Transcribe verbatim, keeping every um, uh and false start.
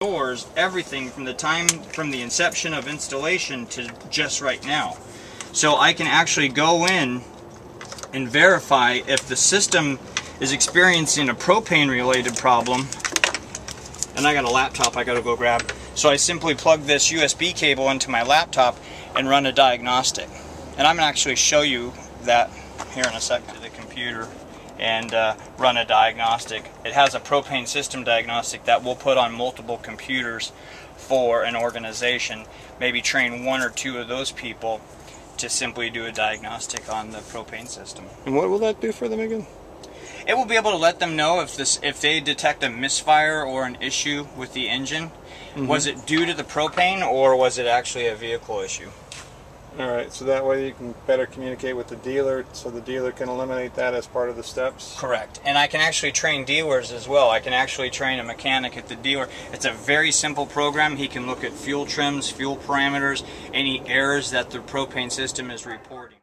doors, everything from the time, from the inception of installation to just right now. So I can actually go in and verify if the system is experiencing a propane related problem. And I got a laptop I gotta go grab. So I simply plug this U S B cable into my laptop and run a diagnostic. And I'm gonna actually show you that here in a second to the computer and uh, run a diagnostic. It has a propane system diagnostic that we'll put on multiple computers for an organization, maybe train one or two of those people to simply do a diagnostic on the propane system. And what will that do for them again? It will be able to let them know if this, if they detect a misfire or an issue with the engine. Mm-hmm. Was it due to the propane or was it actually a vehicle issue? All right, so that way you can better communicate with the dealer, so the dealer can eliminate that as part of the steps? Correct. And I can actually train dealers as well. I can actually train a mechanic at the dealer. It's a very simple program. He can look at fuel trims, fuel parameters, any errors that the propane system is reporting.